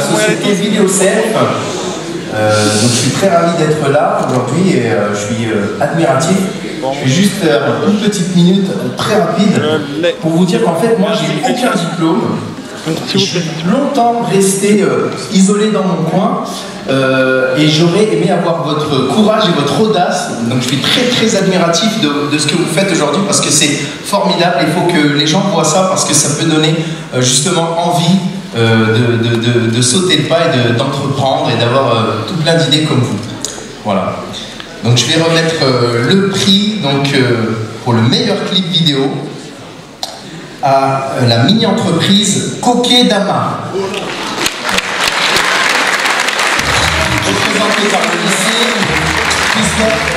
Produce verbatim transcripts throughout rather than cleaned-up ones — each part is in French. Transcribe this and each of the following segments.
la société Vidéo Self. Euh, donc je suis très ravi d'être là aujourd'hui et euh, je suis euh, admiratif. Je vais juste faire euh, une petite minute très rapide pour vous dire qu'en fait moi j'ai aucun diplôme. Je suis longtemps resté euh, isolé dans mon coin euh, et j'aurais aimé avoir votre courage et votre audace. Donc je suis très très admiratif de, de ce que vous faites aujourd'hui parce que c'est formidable. Il faut que les gens voient ça parce que ça peut donner euh, justement envie euh, de, de, de, de sauter le pas et d'entreprendre de, et d'avoir euh, tout plein d'idées comme vous. Voilà. Donc je vais remettre euh, le prix donc, euh, pour le meilleur clip vidéo à la mini-entreprise Kokédama, représentée par le lycée Christophe.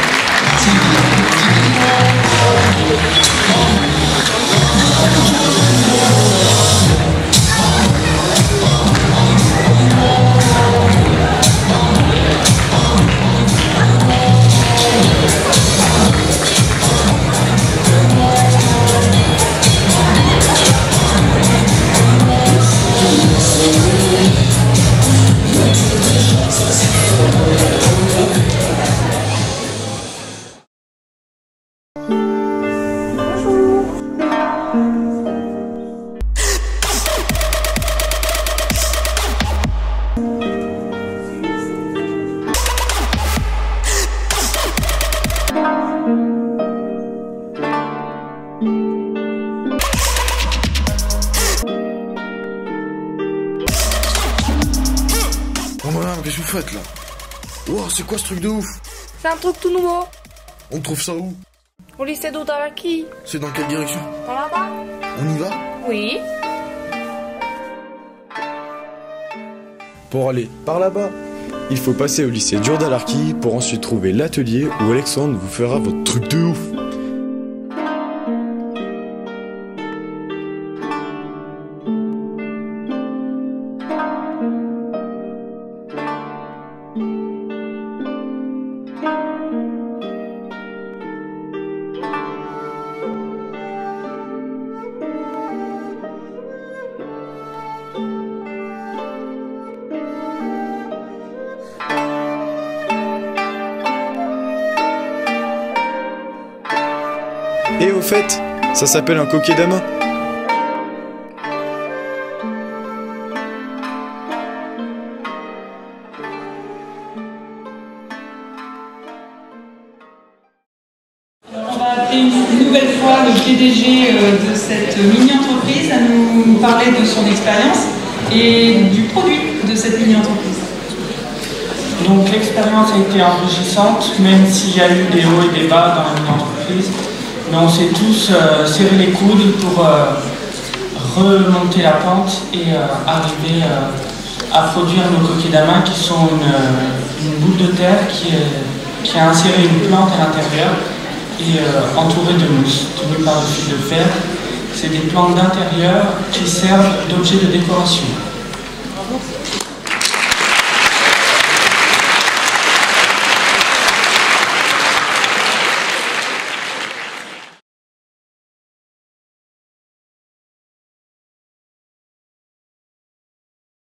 Qu'est-ce que vous faites là? Wow, c'est quoi ce truc de ouf? C'est un truc tout nouveau. On trouve ça où? Au lycée d'Otaraki. C'est dans quelle direction? On va pas. On y va? Oui. Pour aller par là-bas, il faut passer au lycée d'Otaraki pour ensuite trouver l'atelier où Alexandre vous fera votre truc de ouf. Et au fait, ça s'appelle un kokédama. On va appeler une nouvelle fois le P D G de cette mini-entreprise à nous parler de son expérience et du produit de cette mini-entreprise. Donc l'expérience a été enrichissante, même s'il y a eu des hauts et des bas dans la mini-entreprise. Mais on s'est tous euh, serré les coudes pour euh, remonter la pente et euh, arriver euh, à produire nos kokédama qui sont une, une boule de terre qui, est, qui a inséré une plante à l'intérieur et euh, entourée de mousse, tenue par le fil de fer. C'est des plantes d'intérieur qui servent d'objet de décoration.